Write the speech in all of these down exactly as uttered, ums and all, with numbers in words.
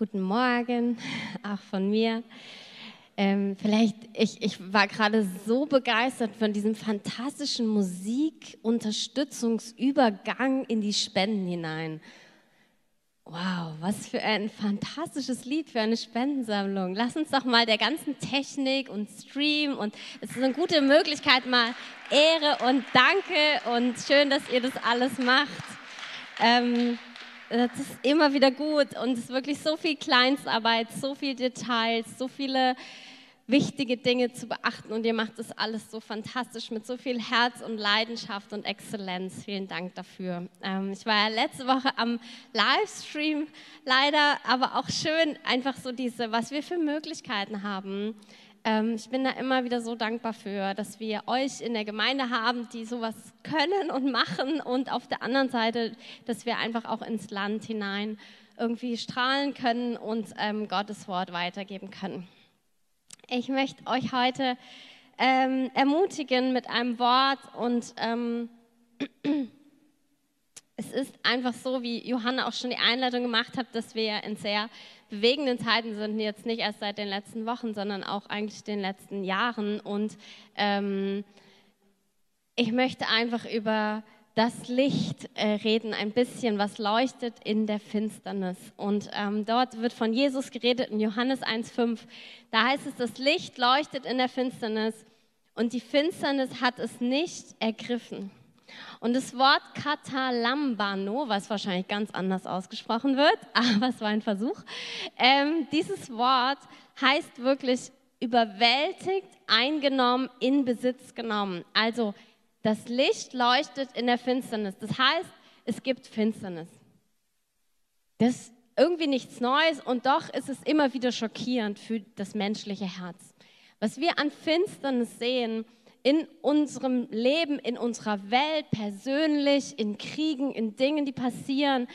Guten Morgen, auch von mir. Ähm, vielleicht, ich, ich war gerade so begeistert von diesem fantastischen Musikunterstützungsübergang in die Spenden hinein. Wow, was für ein fantastisches Lied für eine Spendensammlung. Lass uns doch mal der ganzen Technik und Stream und es ist eine gute Möglichkeit, mal Ehre und Danke und schön, dass ihr das alles macht. Ähm, Das ist immer wieder gut und es ist wirklich so viel Kleinstarbeit, so viele Details, so viele wichtige Dinge zu beachten und ihr macht das alles so fantastisch mit so viel Herz und Leidenschaft und Exzellenz. Vielen Dank dafür. Ähm, ich war ja letzte Woche am Livestream leider, aber auch schön einfach so diese, was wir für Möglichkeiten haben. Ähm, ich bin da immer wieder so dankbar für, dass wir euch in der Gemeinde haben, die sowas können und machen und auf der anderen Seite, dass wir einfach auch ins Land hinein irgendwie strahlen können und ähm, Gottes Wort weitergeben können. Ich möchte euch heute ähm, ermutigen mit einem Wort und ähm, es ist einfach so, wie Johanna auch schon die Einleitung gemacht hat, dass wir in sehr bewegenden Zeiten sind, jetzt nicht erst seit den letzten Wochen, sondern auch eigentlich den letzten Jahren. Und ähm, ich möchte einfach über das Licht äh, reden, ein bisschen, was leuchtet in der Finsternis. Und ähm, dort wird von Jesus geredet in Johannes eins Komma fünf. Da heißt es, das Licht leuchtet in der Finsternis und die Finsternis hat es nicht ergriffen. Und das Wort Katalambano, was wahrscheinlich ganz anders ausgesprochen wird, aber es war ein Versuch, ähm, dieses Wort heißt wirklich überwältigt, eingenommen, in Besitz genommen. Also das Licht leuchtet in der Finsternis. Das heißt, es gibt Finsternis. Das ist irgendwie nichts Neues und doch ist es immer wieder schockierend für das menschliche Herz. Was wir an Finsternis sehen, in unserem Leben, in unserer Welt, persönlich, in Kriegen, in Dingen, die passieren,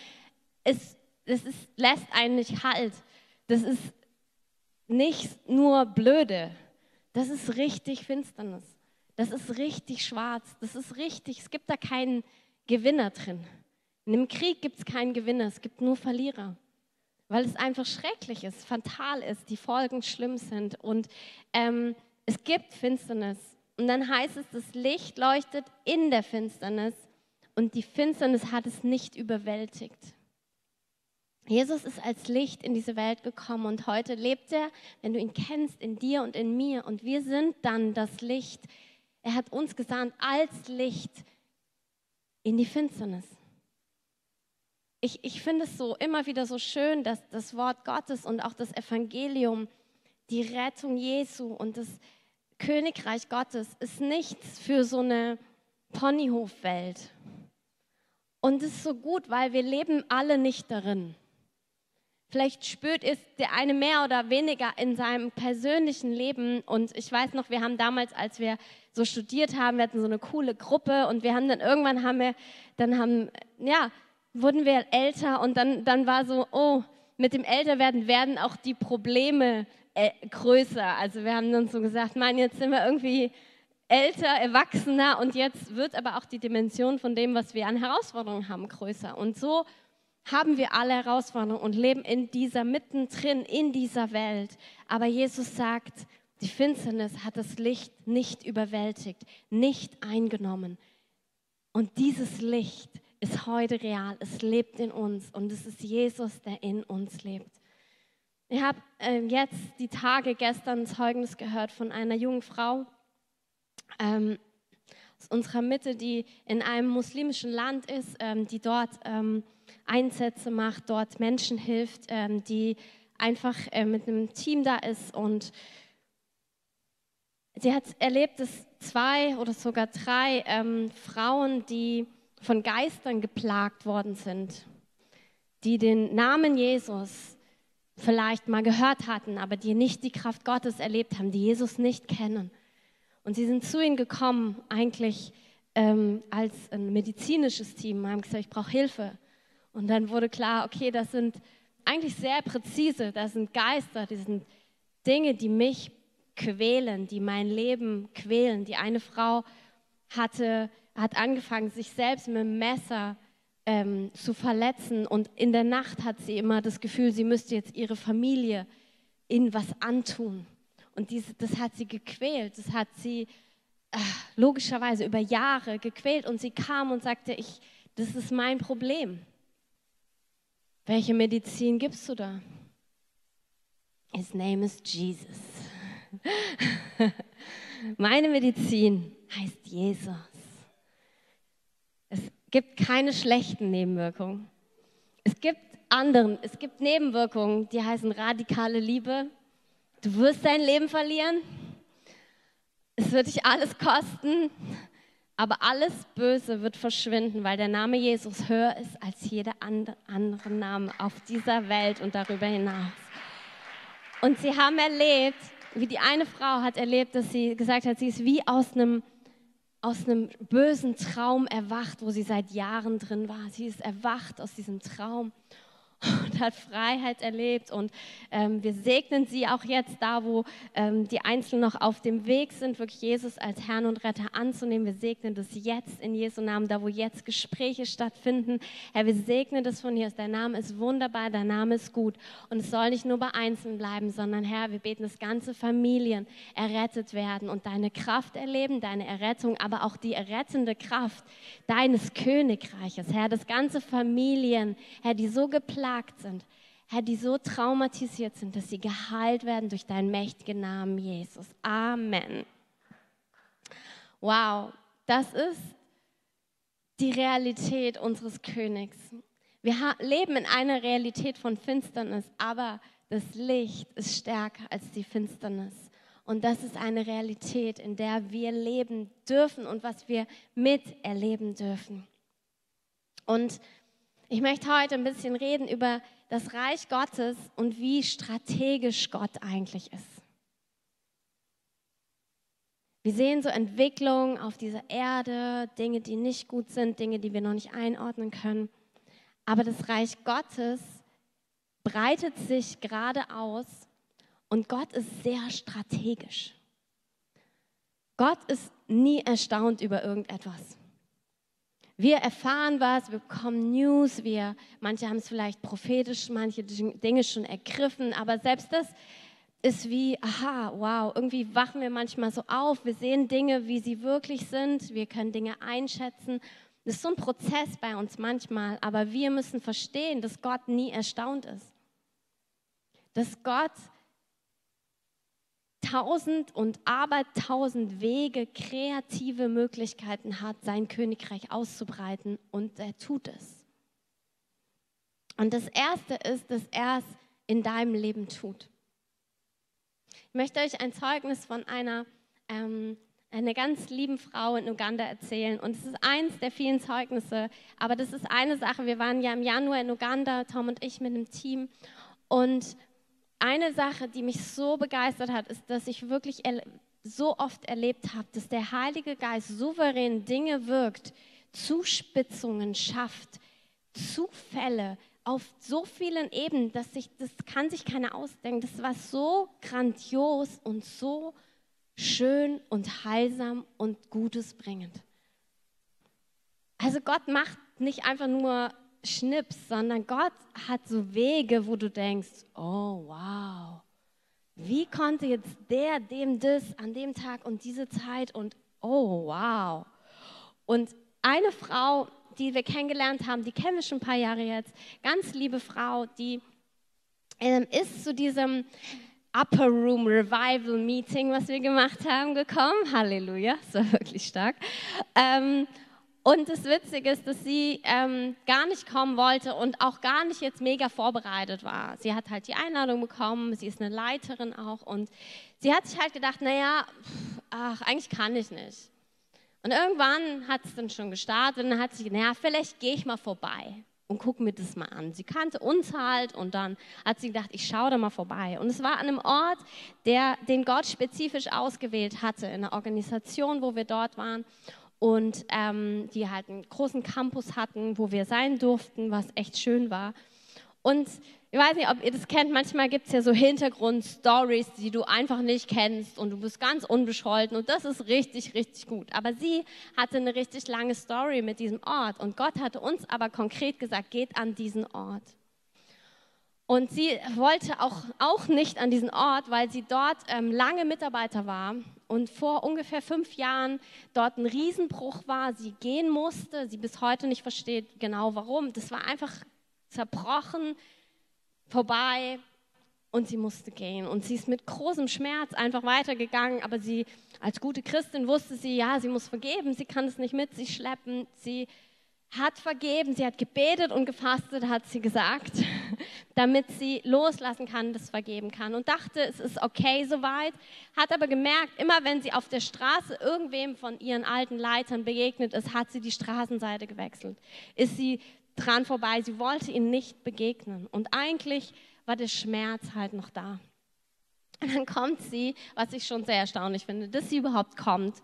es, es ist, lässt einen nicht halt. Das ist nicht nur blöde, das ist richtig Finsternis, das ist richtig schwarz, das ist richtig, es gibt da keinen Gewinner drin. In einem Krieg gibt es keinen Gewinner, es gibt nur Verlierer, weil es einfach schrecklich ist, fatal ist, die Folgen schlimm sind und ähm, es gibt Finsternis. Und dann heißt es, das Licht leuchtet in der Finsternis und die Finsternis hat es nicht überwältigt. Jesus ist als Licht in diese Welt gekommen und heute lebt er, wenn du ihn kennst, in dir und in mir. Und wir sind dann das Licht. Er hat uns gesandt als Licht in die Finsternis. Ich, ich finde es so immer wieder so schön, dass das Wort Gottes und auch das Evangelium, die Rettung Jesu und das Königreich Gottes ist nichts für so eine Ponyhofwelt. Und es ist so gut, weil wir leben alle nicht darin. Vielleicht spürt es der eine mehr oder weniger in seinem persönlichen Leben. Und ich weiß noch, wir haben damals, als wir so studiert haben, wir hatten so eine coole Gruppe und wir haben dann irgendwann haben wir, dann haben, ja, wurden wir älter und dann, dann war so, oh, mit dem Älterwerden werden auch die Probleme Äh, größer. Also wir haben uns so gesagt, Mann, jetzt sind wir irgendwie älter, erwachsener und jetzt wird aber auch die Dimension von dem, was wir an Herausforderungen haben, größer. Und so haben wir alle Herausforderungen und leben in dieser, mittendrin, in dieser Welt. Aber Jesus sagt, die Finsternis hat das Licht nicht überwältigt, nicht eingenommen. Und dieses Licht ist heute real, es lebt in uns und es ist Jesus, der in uns lebt. Ich habe äh, jetzt die Tage gestern Zeugnis gehört von einer jungen Frau ähm, aus unserer Mitte, die in einem muslimischen Land ist, ähm, die dort ähm, Einsätze macht, dort Menschen hilft, ähm, die einfach äh, mit einem Team da ist. Und sie hat erlebt, dass zwei oder sogar drei ähm, Frauen, die von Geistern geplagt worden sind, die den Namen Jesus vielleicht mal gehört hatten, aber die nicht die Kraft Gottes erlebt haben, die Jesus nicht kennen. Und sie sind zu ihnen gekommen, eigentlich ähm, als ein medizinisches Team, haben gesagt, ich brauche Hilfe. Und dann wurde klar, okay, das sind eigentlich sehr präzise, das sind Geister, das sind Dinge, die mich quälen, die mein Leben quälen. Die eine Frau hatte, hat angefangen, sich selbst mit dem Messer ähm, zu verletzen. Und in der Nacht hat sie immer das Gefühl, sie müsste jetzt ihre Familie in was antun. Und dies, das hat sie gequält, das hat sie äh, logischerweise über Jahre gequält. Und sie kam und sagte, ich, das ist mein Problem. Welche Medizin gibst du da? His name is Jesus. Meine Medizin heißt Jesus. Es gibt keine schlechten Nebenwirkungen. Es gibt anderen, es gibt Nebenwirkungen, die heißen radikale Liebe. Du wirst dein Leben verlieren. Es wird dich alles kosten. Aber alles Böse wird verschwinden, weil der Name Jesus höher ist als jeder andere Name auf dieser Welt und darüber hinaus. Und sie haben erlebt, wie die eine Frau hat erlebt, dass sie gesagt hat, sie ist wie aus einem, aus einem bösen Traum erwacht, wo sie seit Jahren drin war. Sie ist erwacht aus diesem Traum und hat Freiheit erlebt. Und ähm, wir segnen sie auch jetzt da, wo ähm, die Einzelnen noch auf dem Weg sind, wirklich Jesus als Herrn und Retter anzunehmen. Wir segnen das jetzt in Jesu Namen, da wo jetzt Gespräche stattfinden. Herr, wir segnen das von hier aus. Dein Name ist wunderbar, dein Name ist gut. Und es soll nicht nur bei Einzelnen bleiben, sondern Herr, wir beten, dass ganze Familien errettet werden und deine Kraft erleben, deine Errettung, aber auch die errettende Kraft deines Königreiches. Herr, dass ganze Familien, Herr, die so geplant sind, Herr, die so traumatisiert sind, dass sie geheilt werden durch deinen mächtigen Namen, Jesus. Amen. Wow, das ist die Realität unseres Königs. Wir leben in einer Realität von Finsternis, aber das Licht ist stärker als die Finsternis. Und das ist eine Realität, in der wir leben dürfen und was wir miterleben dürfen. Und ich möchte heute ein bisschen reden über das Reich Gottes und wie strategisch Gott eigentlich ist. Wir sehen so Entwicklungen auf dieser Erde, Dinge, die nicht gut sind, Dinge, die wir noch nicht einordnen können. Aber das Reich Gottes breitet sich gerade aus und Gott ist sehr strategisch. Gott ist nie erstaunt über irgendetwas. Wir erfahren was, wir bekommen News, wir, manche haben es vielleicht prophetisch, manche Dinge schon ergriffen, aber selbst das ist wie, aha, wow, irgendwie wachen wir manchmal so auf, wir sehen Dinge, wie sie wirklich sind, wir können Dinge einschätzen. Das ist so ein Prozess bei uns manchmal, aber wir müssen verstehen, dass Gott nie erstaunt ist. Dass Gott tausend und abertausend Wege, kreative Möglichkeiten hat, sein Königreich auszubreiten und er tut es. Und das Erste ist, dass er es in deinem Leben tut. Ich möchte euch ein Zeugnis von einer, ähm, einer ganz lieben Frau in Uganda erzählen und es ist eins der vielen Zeugnisse, aber das ist eine Sache, wir waren ja im Januar in Uganda, Tom und ich mit einem Team und eine Sache, die mich so begeistert hat, ist, dass ich wirklich so oft erlebt habe, dass der Heilige Geist souverän Dinge wirkt, Zuspitzungen schafft, Zufälle auf so vielen Ebenen, dass sich das kann sich keiner ausdenken. Das war so grandios und so schön und heilsam und Gutes bringend. Also Gott macht nicht einfach nur Schnips, sondern Gott hat so Wege, wo du denkst, oh wow, wie konnte jetzt der, dem, das, an dem Tag und diese Zeit und oh wow. Und eine Frau, die wir kennengelernt haben, die kennen wir schon ein paar Jahre jetzt, ganz liebe Frau, die ähm, ist zu diesem Upper Room Revival Meeting, was wir gemacht haben, gekommen. Halleluja, das war wirklich stark. Ähm, Und das Witzige ist, dass sie ähm, gar nicht kommen wollte und auch gar nicht jetzt mega vorbereitet war. Sie hat halt die Einladung bekommen, sie ist eine Leiterin auch und sie hat sich halt gedacht, naja, pff, ach, eigentlich kann ich nicht. Und irgendwann hat es dann schon gestartet und dann hat sie gedacht, naja, vielleicht gehe ich mal vorbei und gucke mir das mal an. Sie kannte uns halt und dann hat sie gedacht, ich schaue da mal vorbei. Und es war an einem Ort, der, den Gott spezifisch ausgewählt hatte, in einer Organisation, wo wir dort waren. Und ähm, die halt einen großen Campus hatten, wo wir sein durften, was echt schön war. Und Ich weiß nicht, ob ihr das kennt, manchmal gibt es ja so Hintergrundstories, die du einfach nicht kennst und du bist ganz unbescholten und das ist richtig, richtig gut. Aber sie hatte eine richtig lange Story mit diesem Ort und Gott hatte uns aber konkret gesagt, geht an diesen Ort. Und sie wollte auch, auch nicht an diesen Ort, weil sie dort ähm, lange Mitarbeiter war und vor ungefähr fünf Jahren dort ein Riesenbruch war. Sie gehen musste, sie bis heute nicht versteht genau warum. Das war einfach zerbrochen, vorbei und sie musste gehen. Und sie ist mit großem Schmerz einfach weitergegangen, aber sie als gute Christin wusste sie, ja, sie muss vergeben, sie kann es nicht mit sich schleppen, sie hat vergeben, sie hat gebetet und gefastet, hat sie gesagt, damit sie loslassen kann, das vergeben kann und dachte, es ist okay soweit, hat aber gemerkt, immer wenn sie auf der Straße irgendwem von ihren alten Leitern begegnet ist, hat sie die Straßenseite gewechselt, ist sie dran vorbei, sie wollte ihnen nicht begegnen und eigentlich war der Schmerz halt noch da. Und dann kommt sie, was ich schon sehr erstaunlich finde, dass sie überhaupt kommt,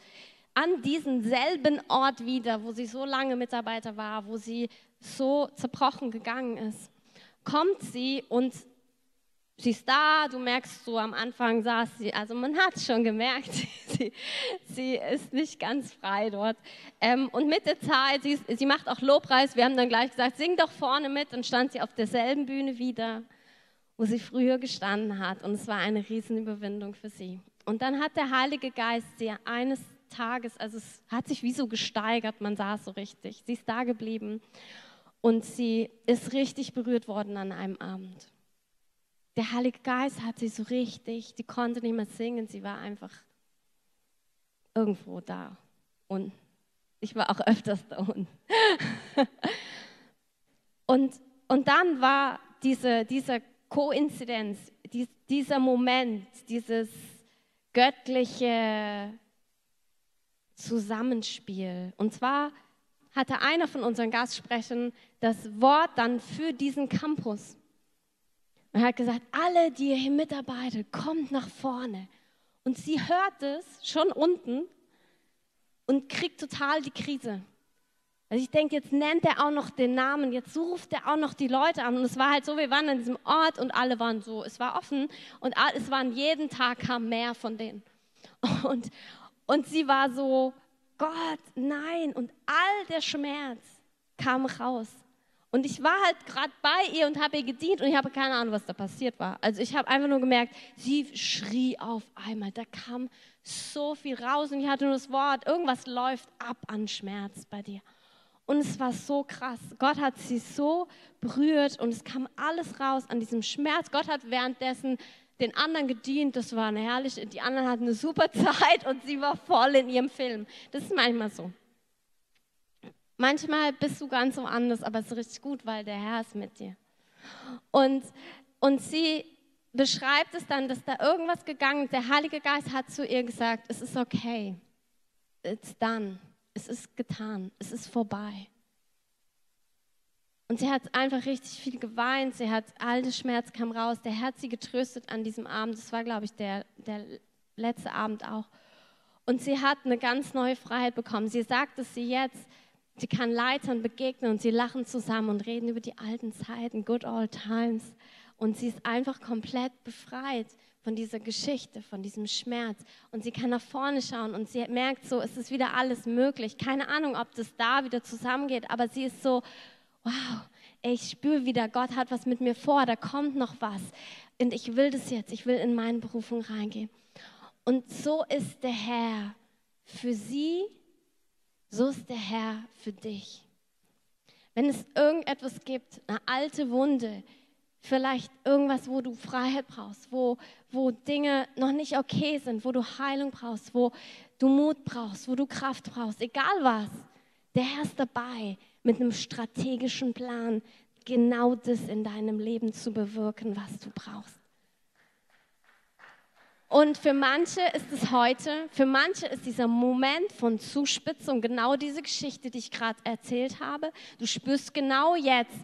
an diesen selben Ort wieder, wo sie so lange Mitarbeiter war, wo sie so zerbrochen gegangen ist, kommt sie und sie ist da, du merkst so, am Anfang saß sie, also man hat es schon gemerkt, sie, sie ist nicht ganz frei dort. Ähm, und mit der Zeit, sie, ist, sie macht auch Lobpreis, wir haben dann gleich gesagt, sing doch vorne mit, und stand sie auf derselben Bühne wieder, wo sie früher gestanden hat und es war eine Riesenüberwindung für sie. Und dann hat der Heilige Geist sie eines Tages, also es hat sich wie so gesteigert, man sah es so richtig. Sie ist da geblieben und sie ist richtig berührt worden an einem Abend. Der Heilige Geist hat sie so richtig, die konnte nicht mehr singen, sie war einfach irgendwo da und ich war auch öfters da unten. und, und dann war diese, diese Koinzidenz, dies, dieser Moment, dieses göttliche Zusammenspiel. Und zwar hatte einer von unseren Gastsprechern das Wort dann für diesen Campus. Er hat gesagt, alle, die hier mitarbeiten, kommt nach vorne. Und sie hört es schon unten und kriegt total die Krise. Also ich denke, jetzt nennt er auch noch den Namen, jetzt ruft er auch noch die Leute an. Und es war halt so, wir waren an diesem Ort und alle waren so, es war offen und es waren jeden Tag kam mehr von denen. Und Und sie war so, Gott, nein. Und all der Schmerz kam raus. Und ich war halt gerade bei ihr und habe ihr gedient und ich habe keine Ahnung, was da passiert war. Also ich habe einfach nur gemerkt, sie schrie auf einmal. Da kam so viel raus und ich hatte nur das Wort, irgendwas läuft ab an Schmerz bei dir. Und es war so krass. Gott hat sie so berührt und es kam alles raus an diesem Schmerz. Gott hat währenddessen den anderen gedient, das war eine herrliche, die anderen hatten eine super Zeit und sie war voll in ihrem Film. Das ist manchmal so. Manchmal bist du ganz so anders, aber es ist richtig gut, weil der Herr ist mit dir. Und, und sie beschreibt es dann, dass da irgendwas gegangen ist. Der Heilige Geist hat zu ihr gesagt, es ist okay, it's done, es ist getan, es ist vorbei. Und sie hat einfach richtig viel geweint, sie hat, all der Schmerz kam raus, der Herr hat sie getröstet an diesem Abend, das war glaube ich der, der letzte Abend auch. Und sie hat eine ganz neue Freiheit bekommen. Sie sagt, dass sie jetzt, sie kann Leitern begegnen und sie lachen zusammen und reden über die alten Zeiten, good old times. Und sie ist einfach komplett befreit von dieser Geschichte, von diesem Schmerz. Und sie kann nach vorne schauen und sie merkt so, es ist wieder alles möglich. Keine Ahnung, ob das da wieder zusammengeht, aber sie ist so, wow, ich spüre wieder, Gott hat was mit mir vor, da kommt noch was und ich will das jetzt, ich will in meine Berufung reingehen. Und so ist der Herr für sie, so ist der Herr für dich. Wenn es irgendetwas gibt, eine alte Wunde, vielleicht irgendwas, wo du Freiheit brauchst, wo, wo Dinge noch nicht okay sind, wo du Heilung brauchst, wo du Mut brauchst, wo du Kraft brauchst, egal was, der Herr ist dabei, mit einem strategischen Plan genau das in deinem Leben zu bewirken, was du brauchst. Und für manche ist es heute, für manche ist dieser Moment von Zuspitzung genau diese Geschichte, die ich gerade erzählt habe. Du spürst genau jetzt,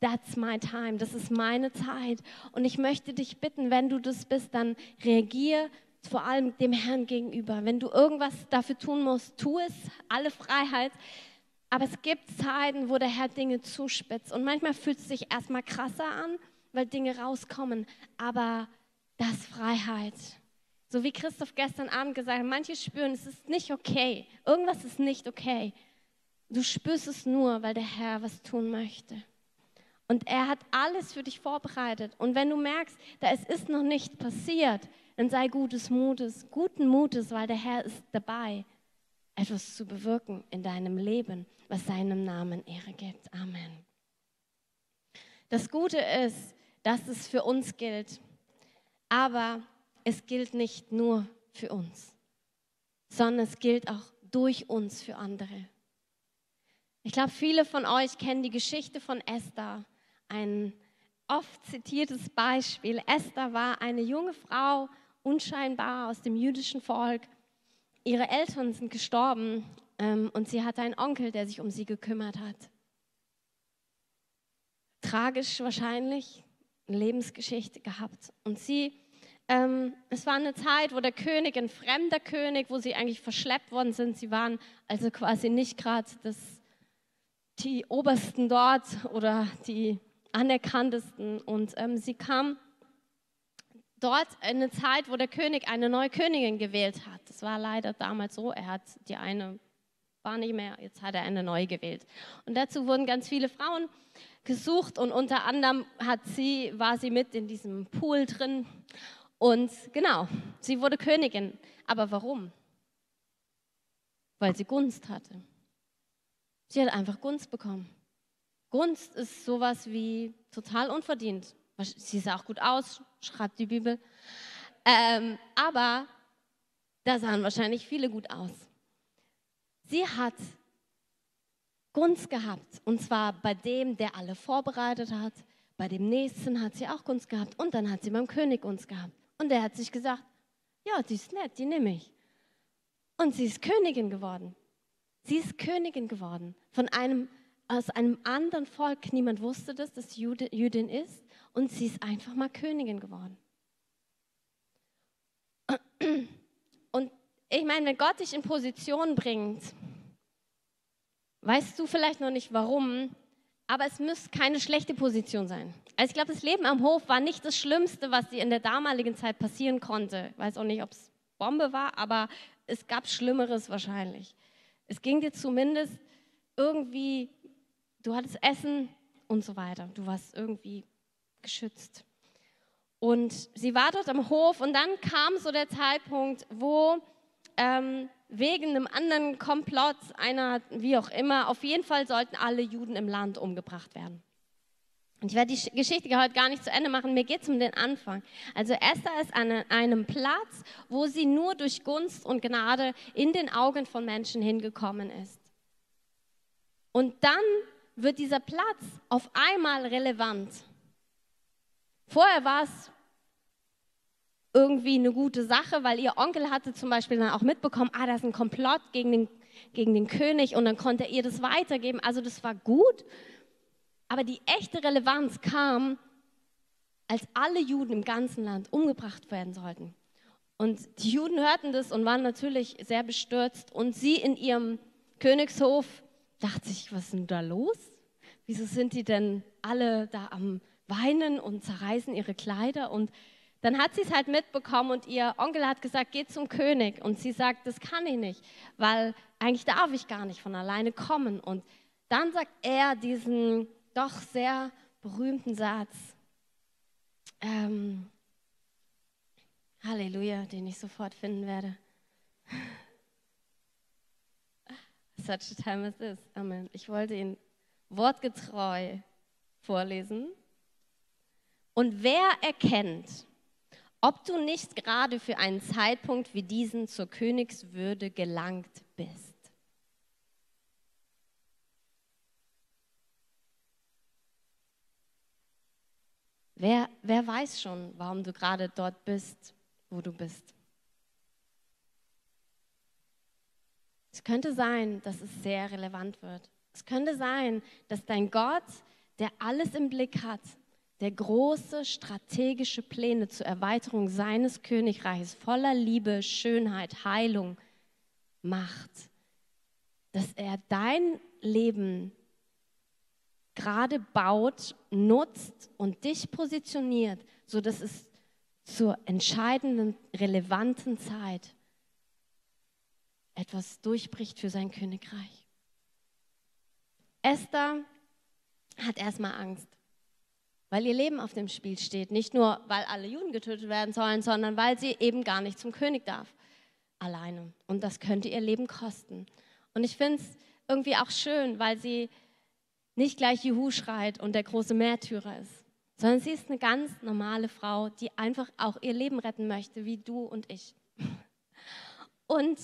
that's my time, das ist meine Zeit. Und ich möchte dich bitten, wenn du das bist, dann reagier vor allem dem Herrn gegenüber. Wenn du irgendwas dafür tun musst, tu es, alle Freiheit. Aber es gibt Zeiten, wo der Herr Dinge zuspitzt und manchmal fühlt es sich erstmal krasser an, weil Dinge rauskommen, aber das ist Freiheit. So wie Christoph gestern Abend gesagt hat, manche spüren, es ist nicht okay, irgendwas ist nicht okay. Du spürst es nur, weil der Herr was tun möchte. Und er hat alles für dich vorbereitet. Und wenn du merkst, da es ist noch nicht passiert, dann sei gutes Mutes, guten Mutes, weil der Herr ist dabei, etwas zu bewirken in deinem Leben, was seinem Namen Ehre gibt. Amen. Das Gute ist, dass es für uns gilt, aber es gilt nicht nur für uns, sondern es gilt auch durch uns für andere. Ich glaube, viele von euch kennen die Geschichte von Esther, ein oft zitiertes Beispiel. Esther war eine junge Frau, unscheinbar aus dem jüdischen Volk. Ihre Eltern sind gestorben ähm, und sie hatte einen Onkel, der sich um sie gekümmert hat. Tragisch wahrscheinlich, eine Lebensgeschichte gehabt. Und sie, ähm, es war eine Zeit, wo der König, ein fremder König, wo sie eigentlich verschleppt worden sind. Sie waren also quasi nicht gerade das die Obersten dort oder die Anerkanntesten. Und ähm, sie kam dort in eine Zeit, wo der König eine neue Königin gewählt hat. Das war leider damals so, er hat die eine, war nicht mehr, jetzt hat er eine neue gewählt. Und dazu wurden ganz viele Frauen gesucht und unter anderem hat sie, war sie mit in diesem Pool drin. Und genau, sie wurde Königin. Aber warum? Weil sie Gunst hatte. Sie hat einfach Gunst bekommen. Gunst ist sowas wie total unverdient. Sie sah auch gut aus, schreibt die Bibel. Ähm, aber da sahen wahrscheinlich viele gut aus. Sie hat Gunst gehabt. Und zwar bei dem, der alle vorbereitet hat. Bei dem Nächsten hat sie auch Gunst gehabt. Und dann hat sie beim König Gunst gehabt. Und der hat sich gesagt, ja, die ist nett, die nehme ich. Und sie ist Königin geworden. Sie ist Königin geworden von einem, aus einem anderen Volk. Niemand wusste das, dass sie Jude, Jüdin ist. Und sie ist einfach mal Königin geworden. Und ich meine, wenn Gott dich in Position bringt, weißt du vielleicht noch nicht warum, aber es müsste keine schlechte Position sein. Also ich glaube, das Leben am Hof war nicht das Schlimmste, was dir in der damaligen Zeit passieren konnte. Ich weiß auch nicht, ob es Bombe war, aber es gab Schlimmeres wahrscheinlich. Es ging dir zumindest irgendwie, du hattest Essen und so weiter. Du warst irgendwie geschützt. Und sie war dort am Hof und dann kam so der Zeitpunkt, wo ähm, wegen einem anderen Komplott, einer, wie auch immer, auf jeden Fall sollten alle Juden im Land umgebracht werden. Und ich werde die Geschichte heute gar nicht zu Ende machen, mir geht es um den Anfang. Also Esther ist an einem Platz, wo sie nur durch Gunst und Gnade in den Augen von Menschen hingekommen ist. Und dann wird dieser Platz auf einmal relevant. Vorher war es irgendwie eine gute Sache, weil ihr Onkel hatte zum Beispiel dann auch mitbekommen, ah, da ist ein Komplott gegen den, gegen den König und dann konnte er ihr das weitergeben. Also das war gut. Aber die echte Relevanz kam, als alle Juden im ganzen Land umgebracht werden sollten. Und die Juden hörten das und waren natürlich sehr bestürzt. Und sie in ihrem Königshof dachte sich, was ist denn da los? Wieso sind die denn alle da am Weinen und zerreißen ihre Kleider? Und dann hat sie es halt mitbekommen und ihr Onkel hat gesagt, geh zum König. Und sie sagt, das kann ich nicht, weil eigentlich darf ich gar nicht von alleine kommen. Und dann sagt er diesen doch sehr berühmten Satz, ähm, Halleluja, den ich sofort finden werde. Such a time as this. Amen. Ich wollte ihn wortgetreu vorlesen. Und wer erkennt, ob du nicht gerade für einen Zeitpunkt wie diesen zur Königswürde gelangt bist? Wer, wer weiß schon, warum du gerade dort bist, wo du bist? Es könnte sein, dass es sehr relevant wird. Es könnte sein, dass dein Gott, der alles im Blick hat, der große strategische Pläne zur Erweiterung seines Königreiches voller Liebe, Schönheit, Heilung macht, dass er dein Leben gerade baut, nutzt und dich positioniert, sodass es zur entscheidenden, relevanten Zeit etwas durchbricht für sein Königreich. Esther hat erstmal Angst, weil ihr Leben auf dem Spiel steht. Nicht nur, weil alle Juden getötet werden sollen, sondern weil sie eben gar nicht zum König darf. Alleine. Und das könnte ihr Leben kosten. Und ich finde es irgendwie auch schön, weil sie nicht gleich Juhu schreit und der große Märtyrer ist, sondern sie ist eine ganz normale Frau, die einfach auch ihr Leben retten möchte, wie du und ich. Und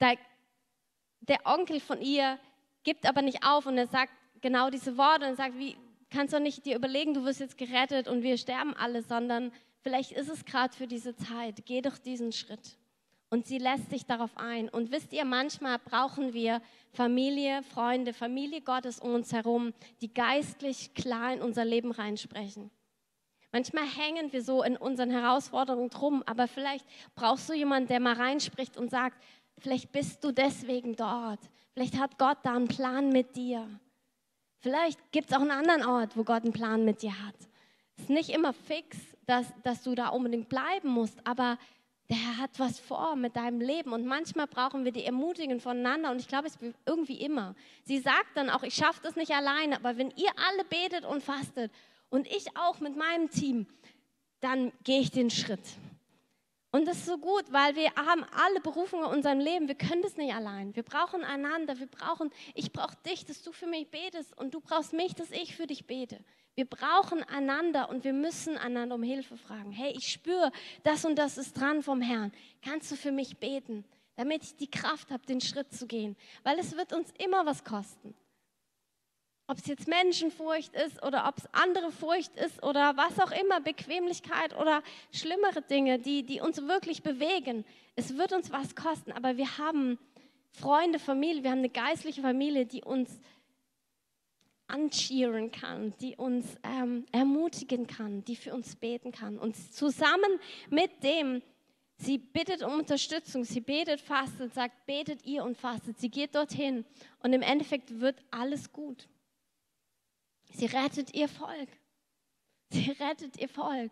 der, der Onkel von ihr gibt aber nicht auf und er sagt genau diese Worte und sagt, wie kannst du nicht dir überlegen, du wirst jetzt gerettet und wir sterben alle, sondern vielleicht ist es gerade für diese Zeit, geh doch diesen Schritt. Und sie lässt sich darauf ein. Und wisst ihr, manchmal brauchen wir Familie, Freunde, Familie Gottes um uns herum, die geistlich klar in unser Leben reinsprechen. Manchmal hängen wir so in unseren Herausforderungen drum, aber vielleicht brauchst du jemanden, der mal reinspricht und sagt, vielleicht bist du deswegen dort. Vielleicht hat Gott da einen Plan mit dir. Vielleicht gibt es auch einen anderen Ort, wo Gott einen Plan mit dir hat. Es ist nicht immer fix, dass, dass du da unbedingt bleiben musst, aber der Herr hat was vor mit deinem Leben und manchmal brauchen wir die Ermutigen voneinander und ich glaube, es ist irgendwie immer. Sie sagt dann auch, ich schaffe das nicht alleine, aber wenn ihr alle betet und fastet und ich auch mit meinem Team, dann gehe ich den Schritt. Und das ist so gut, weil wir haben alle Berufungen in unserem Leben, wir können das nicht allein. Wir brauchen einander, wir brauchen, ich brauche dich, dass du für mich betest und du brauchst mich, dass ich für dich bete. Wir brauchen einander und wir müssen einander um Hilfe fragen. Hey, ich spüre, das und das ist dran vom Herrn. Kannst du für mich beten, damit ich die Kraft habe, den Schritt zu gehen? Weil es wird uns immer was kosten. Ob es jetzt Menschenfurcht ist oder ob es andere Furcht ist oder was auch immer, Bequemlichkeit oder schlimmere Dinge, die, die uns wirklich bewegen. Es wird uns was kosten, aber wir haben Freunde, Familie, wir haben eine geistliche Familie, die uns ancheeren kann, die uns ähm, ermutigen kann, die für uns beten kann. Und zusammen mit dem, sie bittet um Unterstützung, sie betet, fastet, sagt, betet ihr und fastet. Sie geht dorthin und im Endeffekt wird alles gut. Sie rettet ihr Volk. Sie rettet ihr Volk.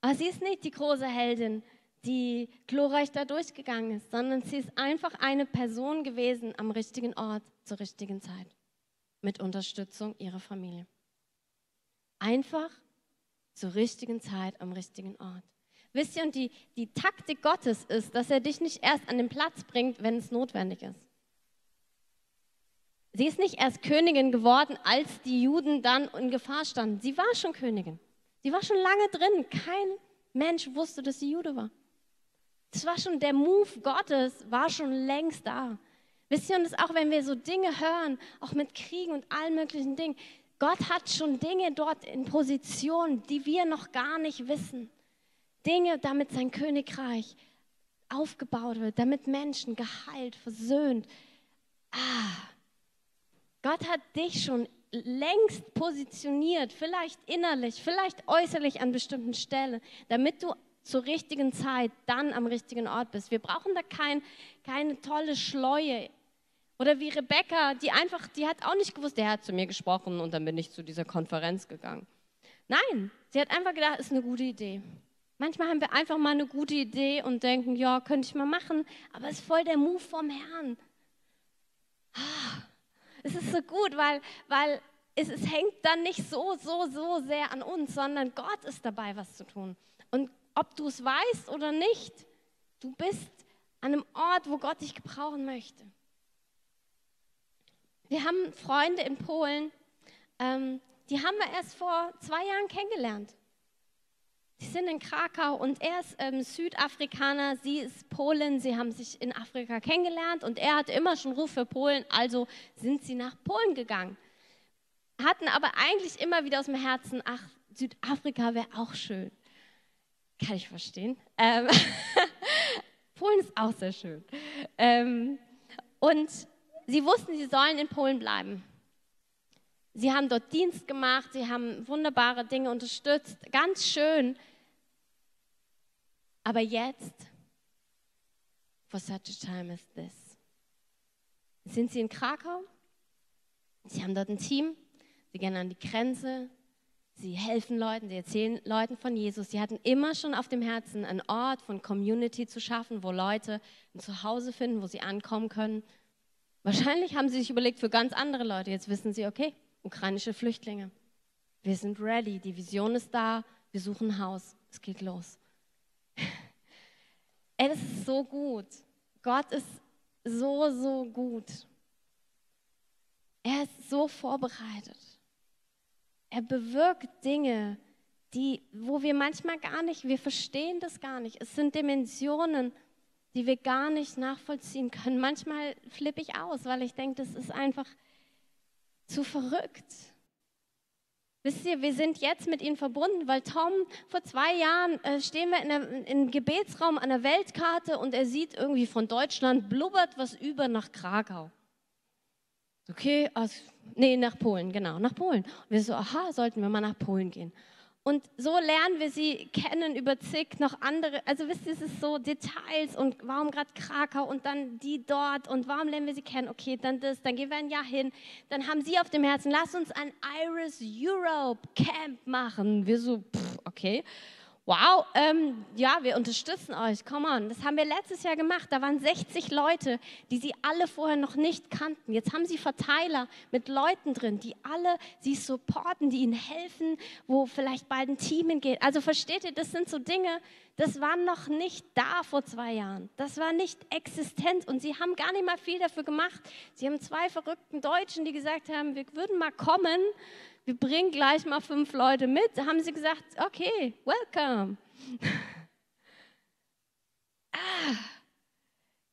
Aber sie ist nicht die große Heldin, die glorreich da durchgegangen ist, sondern sie ist einfach eine Person gewesen am richtigen Ort zur richtigen Zeit. Mit Unterstützung ihrer Familie. Einfach zur richtigen Zeit, am richtigen Ort. Wisst ihr, und die, die Taktik Gottes ist, dass er dich nicht erst an den Platz bringt, wenn es notwendig ist. Sie ist nicht erst Königin geworden, als die Juden dann in Gefahr standen. Sie war schon Königin. Sie war schon lange drin. Kein Mensch wusste, dass sie Jude war. Das war schon der Move Gottes, war schon längst da. Wisst ihr, und das auch wenn wir so Dinge hören, auch mit Kriegen und allen möglichen Dingen, Gott hat schon Dinge dort in Position, die wir noch gar nicht wissen. Dinge, damit sein Königreich aufgebaut wird, damit Menschen geheilt, versöhnt. Ah, Gott hat dich schon längst positioniert, vielleicht innerlich, vielleicht äußerlich an bestimmten Stellen, damit du zur richtigen Zeit, dann am richtigen Ort bist. Wir brauchen da kein, keine tolle Schleue. Oder wie Rebecca, die einfach, die hat auch nicht gewusst, der hat zu mir gesprochen und dann bin ich zu dieser Konferenz gegangen. Nein, sie hat einfach gedacht, ist eine gute Idee. Manchmal haben wir einfach mal eine gute Idee und denken, ja, könnte ich mal machen, aber es ist voll der Move vom Herrn. Ah, es ist so gut, weil, weil es, es hängt dann nicht so, so, so sehr an uns, sondern Gott ist dabei, was zu tun. Und ob du es weißt oder nicht, du bist an einem Ort, wo Gott dich gebrauchen möchte. Wir haben Freunde in Polen, ähm, die haben wir erst vor zwei Jahren kennengelernt. Die sind in Krakau und er ist ähm, Südafrikaner, sie ist Polin, sie haben sich in Afrika kennengelernt und er hatte immer schon Ruf für Polen, also sind sie nach Polen gegangen. Hatten aber eigentlich immer wieder aus dem Herzen, ach, Südafrika wäre auch schön. Kann ich verstehen. Ähm, Polen ist auch sehr schön. Ähm, und sie wussten, sie sollen in Polen bleiben. Sie haben dort Dienst gemacht, sie haben wunderbare Dinge unterstützt, ganz schön. Aber jetzt, for such a time as this, sind sie in Krakau Sie haben dort ein Team, sie gehen an die Grenze, sie helfen Leuten, sie erzählen Leuten von Jesus. Sie hatten immer schon auf dem Herzen, einen Ort von Community zu schaffen, wo Leute ein Zuhause finden, wo sie ankommen können. Wahrscheinlich haben sie sich überlegt für ganz andere Leute. Jetzt wissen sie, okay, ukrainische Flüchtlinge. Wir sind ready, die Vision ist da, wir suchen ein Haus, es geht los. Ey, das ist so gut. Gott ist so, so gut. Er ist so vorbereitet. Er bewirkt Dinge, die, wo wir manchmal gar nicht, wir verstehen das gar nicht. Es sind Dimensionen, die wir gar nicht nachvollziehen können. Manchmal flippe ich aus, weil ich denke, das ist einfach zu verrückt. Wisst ihr, wir sind jetzt mit ihnen verbunden, weil Tom, vor zwei Jahren äh, stehen wir in der, im Gebetsraum an der Weltkarte und er sieht irgendwie von Deutschland, blubbert was über nach Krakau. Okay, aus, nee, nach Polen, genau, nach Polen. Und wir so, aha, sollten wir mal nach Polen gehen. Und so lernen wir sie kennen über zig noch andere, also wisst ihr, es ist so Details und warum gerade Krakau und dann die dort und warum lernen wir sie kennen, okay, dann das, dann gehen wir ein Jahr hin, dann haben sie auf dem Herzen, lass uns ein Iris Europe Camp machen. Wir so, pff, okay, wow, ähm, ja, wir unterstützen euch, come on, das haben wir letztes Jahr gemacht, da waren sechzig Leute, die sie alle vorher noch nicht kannten, jetzt haben sie Verteiler mit Leuten drin, die alle sie supporten, die ihnen helfen, wo vielleicht bald ein Team hingeht, also versteht ihr, das sind so Dinge, das war noch nicht da vor zwei Jahren, das war nicht existent und sie haben gar nicht mal viel dafür gemacht, sie haben zwei verrückten Deutschen, die gesagt haben, wir würden mal kommen, wir bringen gleich mal fünf Leute mit. Da haben sie gesagt, okay, welcome. ah,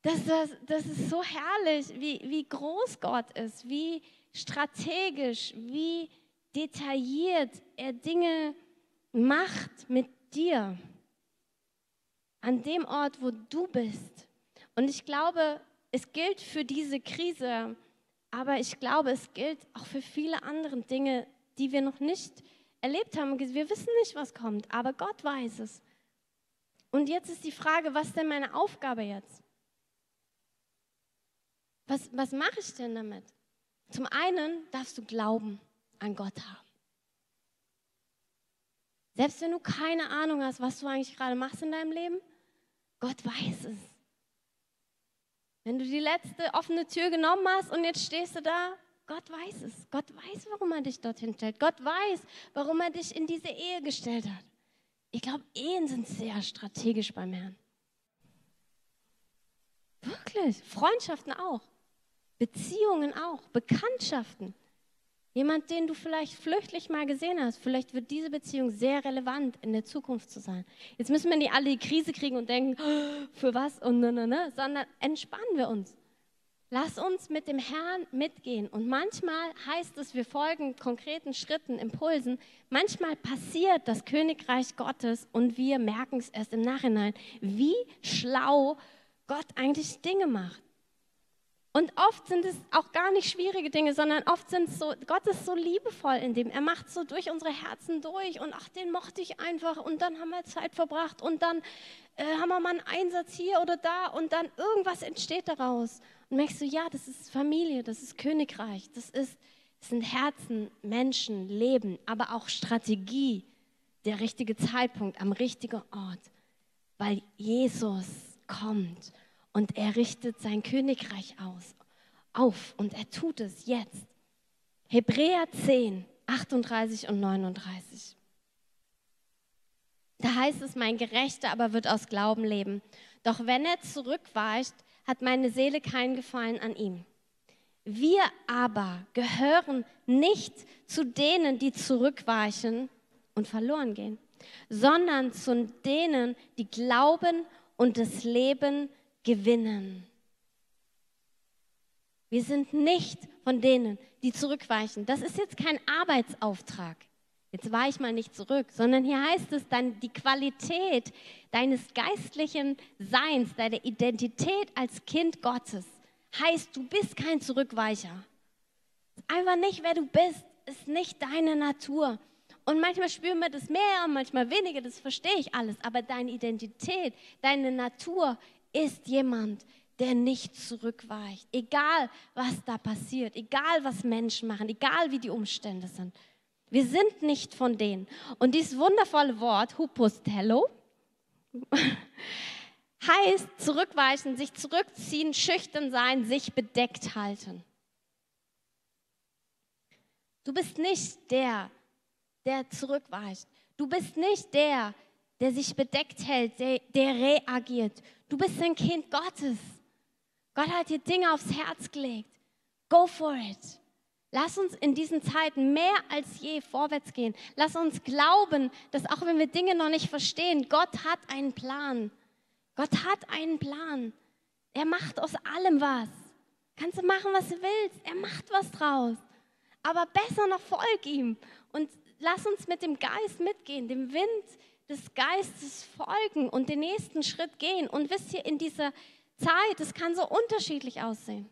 das, das, das ist so herrlich, wie, wie groß Gott ist, wie strategisch, wie detailliert er Dinge macht mit dir. An dem Ort, wo du bist. Und ich glaube, es gilt für diese Krise, aber ich glaube, es gilt auch für viele andere Dinge, die wir noch nicht erlebt haben. Wir wissen nicht, was kommt, aber Gott weiß es. Und jetzt ist die Frage, was ist denn meine Aufgabe jetzt? Was, was mache ich denn damit? Zum einen darfst du Glauben an Gott haben. Selbst wenn du keine Ahnung hast, was du eigentlich gerade machst in deinem Leben, Gott weiß es. Wenn du die letzte offene Tür genommen hast und jetzt stehst du da, Gott weiß es. Gott weiß, warum er dich dorthin stellt. Gott weiß, warum er dich in diese Ehe gestellt hat. Ich glaube, Ehen sind sehr strategisch beim Herrn. Wirklich. Freundschaften auch. Beziehungen auch. Bekanntschaften. Jemand, den du vielleicht flüchtlich mal gesehen hast, vielleicht wird diese Beziehung sehr relevant in der Zukunft zu sein. Jetzt müssen wir nicht alle die Krise kriegen und denken, oh, für was und ne, ne, ne, sondern entspannen wir uns. Lass uns mit dem Herrn mitgehen. Und manchmal heißt es, wir folgen konkreten Schritten, Impulsen. Manchmal passiert das Königreich Gottes und wir merken es erst im Nachhinein, wie schlau Gott eigentlich Dinge macht. Und oft sind es auch gar nicht schwierige Dinge, sondern oft sind es so, Gott ist so liebevoll in dem, er macht so durch unsere Herzen durch und ach, den mochte ich einfach und dann haben wir Zeit verbracht und dann äh, haben wir mal einen Einsatz hier oder da und dann irgendwas entsteht daraus. Und merkst du, ja, das ist Familie, das ist Königreich, das, ist, das sind Herzen, Menschen, Leben, aber auch Strategie, der richtige Zeitpunkt am richtigen Ort, weil Jesus kommt. Und er richtet sein Königreich aus, auf und er tut es jetzt. Hebräer zehn, achtunddreißig und neununddreißig. Da heißt es, mein Gerechter aber wird aus Glauben leben. Doch wenn er zurückweicht, hat meine Seele keinen Gefallen an ihm. Wir aber gehören nicht zu denen, die zurückweichen und verloren gehen, sondern zu denen, die glauben und das Leben gewinnen. Wir sind nicht von denen, die zurückweichen. Das ist jetzt kein Arbeitsauftrag. Jetzt weich mal nicht zurück, sondern hier heißt es dann, die Qualität deines geistlichen Seins, deiner Identität als Kind Gottes, heißt, du bist kein Zurückweicher. Einfach nicht, wer du bist, ist nicht deine Natur. Und manchmal spüren wir das mehr, manchmal weniger, das verstehe ich alles, aber deine Identität, deine Natur ist jemand, der nicht zurückweicht. Egal, was da passiert, egal, was Menschen machen, egal, wie die Umstände sind. Wir sind nicht von denen. Und dieses wundervolle Wort, Hupostello, heißt zurückweichen, sich zurückziehen, schüchtern sein, sich bedeckt halten. Du bist nicht der, der zurückweicht. Du bist nicht der, der sich bedeckt hält, der, der reagiert. Du bist ein Kind Gottes. Gott hat dir Dinge aufs Herz gelegt. Go for it. Lass uns in diesen Zeiten mehr als je vorwärts gehen. Lass uns glauben, dass auch wenn wir Dinge noch nicht verstehen, Gott hat einen Plan. Gott hat einen Plan. Er macht aus allem was. Kannst du machen, was du willst. Er macht was draus. Aber besser noch, folg ihm. Und lass uns mit dem Geist mitgehen, dem Wind des Geistes folgen und den nächsten Schritt gehen. Und wisst ihr, in dieser Zeit, es kann so unterschiedlich aussehen.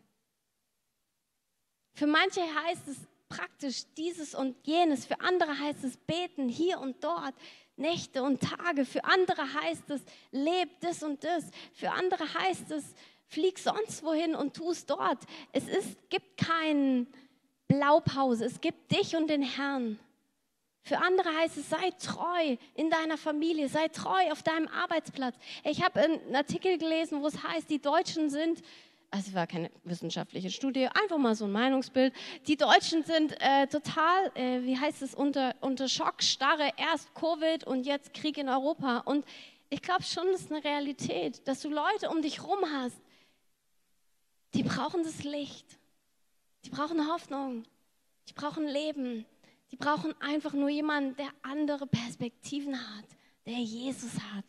Für manche heißt es praktisch dieses und jenes, für andere heißt es beten hier und dort, Nächte und Tage, für andere heißt es leb das und das, für andere heißt es flieg sonst wohin und tu es dort. Es ist, gibt keine Blaupause, es gibt dich und den Herrn. Für andere heißt es, sei treu in deiner Familie, sei treu auf deinem Arbeitsplatz. Ich habe einen Artikel gelesen, wo es heißt, die Deutschen sind, also es war keine wissenschaftliche Studie, einfach mal so ein Meinungsbild, die Deutschen sind äh, total, äh, wie heißt es, unter, unter Schockstarre, erst Covid und jetzt Krieg in Europa. Und ich glaube schon, das ist eine Realität, dass du Leute um dich rum hast, die brauchen das Licht, die brauchen Hoffnung, die brauchen Leben. Die brauchen einfach nur jemanden, der andere Perspektiven hat, der Jesus hat.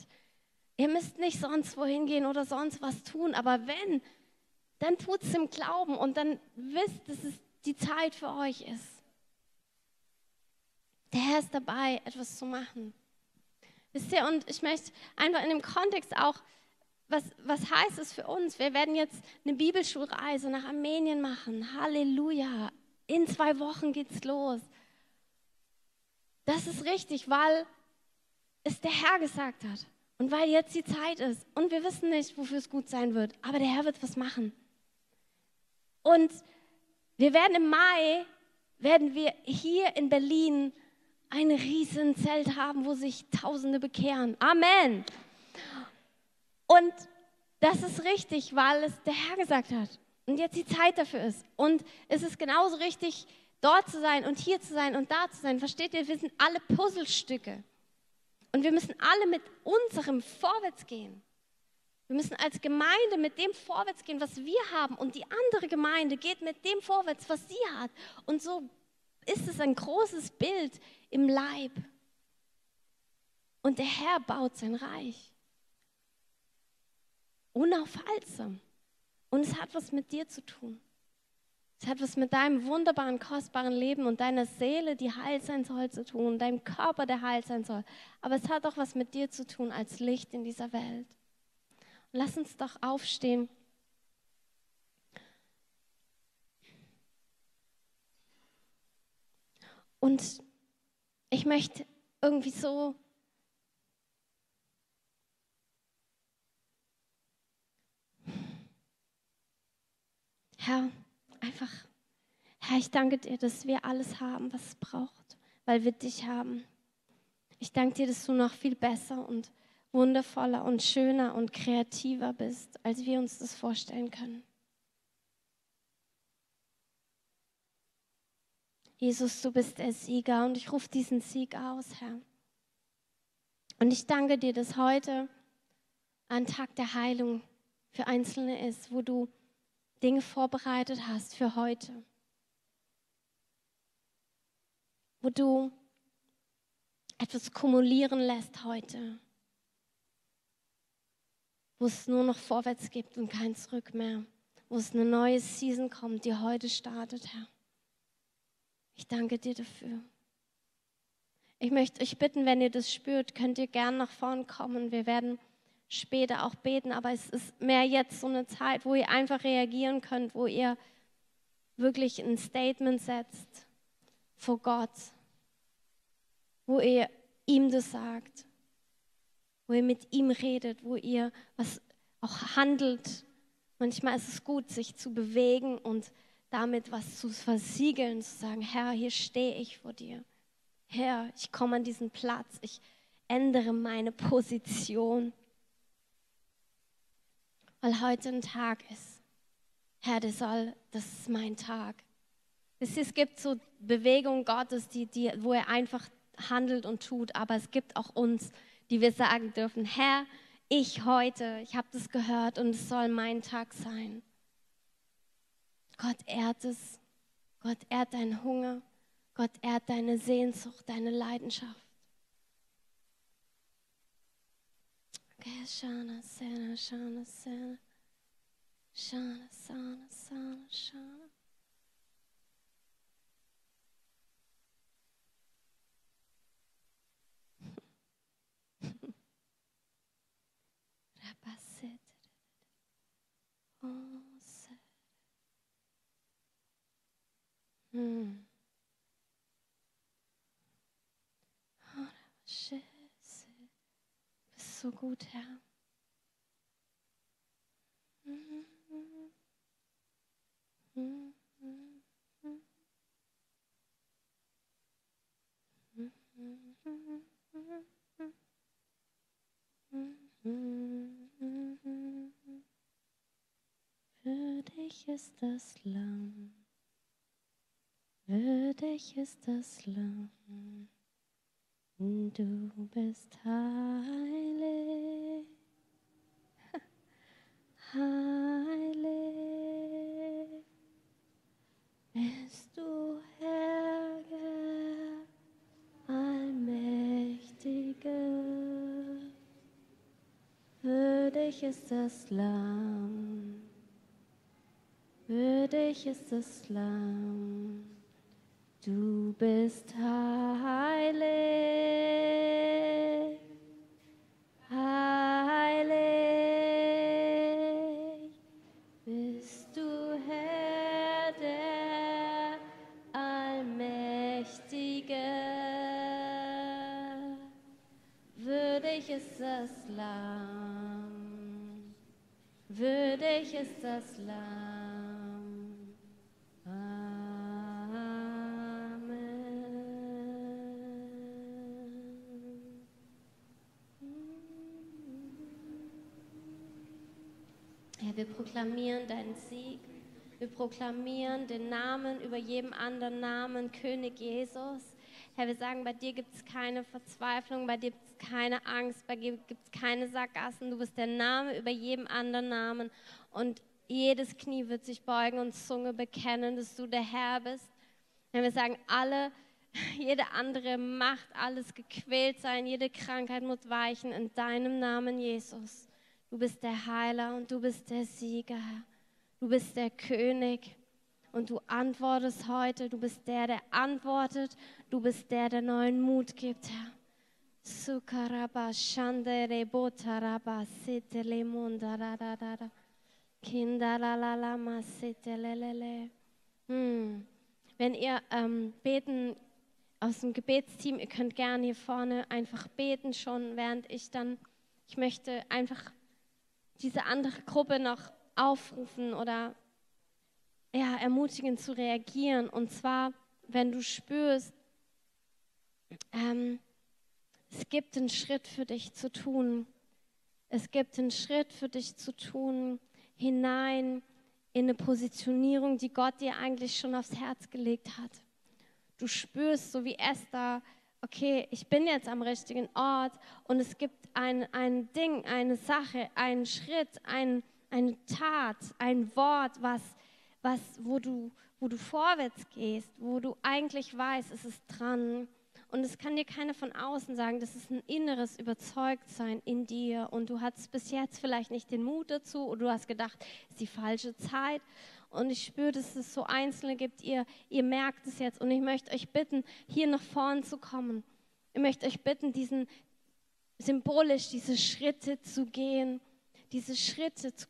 Ihr müsst nicht sonst wohin gehen oder sonst was tun, aber wenn, dann tut es im Glauben und dann wisst, dass es die Zeit für euch ist. Der Herr ist dabei, etwas zu machen. Wisst ihr, und ich möchte einfach in dem Kontext auch, was, was heißt es für uns? Wir werden jetzt eine Bibelschulreise nach Armenien machen. Halleluja! In zwei Wochen geht's los. Das ist richtig, weil es der Herr gesagt hat und weil jetzt die Zeit ist und wir wissen nicht, wofür es gut sein wird, aber der Herr wird was machen. Und wir werden im Mai, werden wir hier in Berlin ein riesen Zelt haben, wo sich Tausende bekehren. Amen. Und das ist richtig, weil es der Herr gesagt hat und jetzt die Zeit dafür ist. Und es ist genauso richtig, dort zu sein und hier zu sein und da zu sein. Versteht ihr, wir sind alle Puzzlestücke. Und wir müssen alle mit unserem vorwärts gehen. Wir müssen als Gemeinde mit dem vorwärts gehen, was wir haben. Und die andere Gemeinde geht mit dem vorwärts, was sie hat. Und so ist es ein großes Bild im Leib. Und der Herr baut sein Reich. Unaufhaltsam. Und es hat was mit dir zu tun. Es hat was mit deinem wunderbaren, kostbaren Leben und deiner Seele, die heil sein soll, zu tun, deinem Körper, der heil sein soll. Aber es hat auch was mit dir zu tun als Licht in dieser Welt. Und lass uns doch aufstehen. Und ich möchte irgendwie so Herr, einfach, Herr, ich danke dir, dass wir alles haben, was es braucht, weil wir dich haben. Ich danke dir, dass du noch viel besser und wundervoller und schöner und kreativer bist, als wir uns das vorstellen können. Jesus, du bist der Sieger und ich rufe diesen Sieg aus, Herr. Und ich danke dir, dass heute ein Tag der Heilung für Einzelne ist, wo du Dinge vorbereitet hast für heute, wo du etwas kumulieren lässt heute, wo es nur noch vorwärts gibt und kein Zurück mehr, wo es eine neue Season kommt, die heute startet, Herr. Ich danke dir dafür. Ich möchte euch bitten, wenn ihr das spürt, könnt ihr gern nach vorn kommen. Wir werden später auch beten, aber es ist mehr jetzt so eine Zeit, wo ihr einfach reagieren könnt, wo ihr wirklich ein Statement setzt vor Gott, wo ihr ihm das sagt, wo ihr mit ihm redet, wo ihr was auch handelt, Manchmal ist es gut, sich zu bewegen und damit was zu versiegeln, zu sagen, Herr, hier stehe ich vor dir. Herr, ich komme an diesen Platz, ich ändere meine Position. Weil heute ein Tag ist. Herr, das soll, das ist mein Tag. Es gibt so Bewegungen Gottes, die, die, wo er einfach handelt und tut, aber es gibt auch uns, die wir sagen dürfen, Herr, ich heute, ich habe das gehört und es soll mein Tag sein. Gott ehrt es, Gott ehrt deinen Hunger, Gott ehrt deine Sehnsucht, deine Leidenschaft. Hm. Oh, du bist so gut, Herr. Hm. Hm. Hm. Hm. Hm. Hm. Hm. Hm. Für dich ist das Lamm. Würdig ist das Lamm, du bist heilig, heilig bist du, Herr, Allmächtiger. Würdig ist das Lamm, würdig ist das Lamm. Du bist heilig, heilig bist du, Herr, der Allmächtige. Würdig ist das Lamm, würdig ist das Lamm. Wir proklamieren deinen Sieg. Wir proklamieren den Namen über jedem anderen Namen, König Jesus. Herr, wir sagen, bei dir gibt es keine Verzweiflung, bei dir gibt es keine Angst, bei dir gibt es keine Sackgassen. Du bist der Name über jedem anderen Namen. Und jedes Knie wird sich beugen und Zunge bekennen, dass du der Herr bist. Herr, wir sagen, alle, jede andere Macht, alles gequält sein, jede Krankheit muss weichen in deinem Namen, Jesus. Du bist der Heiler und du bist der Sieger, du bist der König und du antwortest heute, du bist der, der antwortet, du bist der, der neuen Mut gibt, Herr. Hm. Wenn ihr ähm, beten aus dem Gebetsteam, ihr könnt gerne hier vorne einfach beten schon, während ich dann, ich möchte einfach diese andere Gruppe noch aufrufen oder ja, ermutigen zu reagieren. Und zwar, wenn du spürst, ähm, es gibt einen Schritt für dich zu tun. Es gibt einen Schritt für dich zu tun, hinein in eine Positionierung, die Gott dir eigentlich schon aufs Herz gelegt hat. Du spürst, so wie Esther, okay, ich bin jetzt am richtigen Ort und es gibt ein, ein Ding, eine Sache, einen Schritt, ein, eine Tat, ein Wort, was, was, wo du, wo du vorwärts gehst, wo du eigentlich weißt, es ist dran. Und es kann dir keiner von außen sagen, das ist ein inneres Überzeugtsein in dir und du hattest bis jetzt vielleicht nicht den Mut dazu oder du hast gedacht, es ist die falsche Zeit. Und ich spüre, dass es so Einzelne gibt, ihr, ihr merkt es jetzt. Und ich möchte euch bitten, hier nach vorn zu kommen. Ich möchte euch bitten, diesen symbolisch diese Schritte zu gehen, diese Schritte zu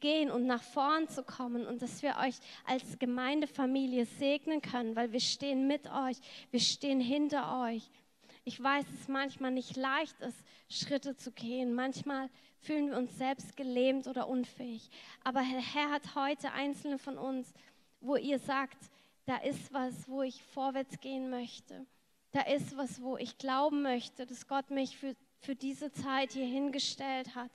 gehen und nach vorn zu kommen. Und dass wir euch als Gemeindefamilie segnen können, weil wir stehen mit euch, wir stehen hinter euch. Ich weiß, dass es manchmal nicht leicht ist, Schritte zu gehen. Manchmal fühlen wir uns selbst gelähmt oder unfähig. Aber der Herr hat heute einzelne von uns, wo ihr sagt, da ist was, wo ich vorwärts gehen möchte. Da ist was, wo ich glauben möchte, dass Gott mich für, für diese Zeit hier hingestellt hat.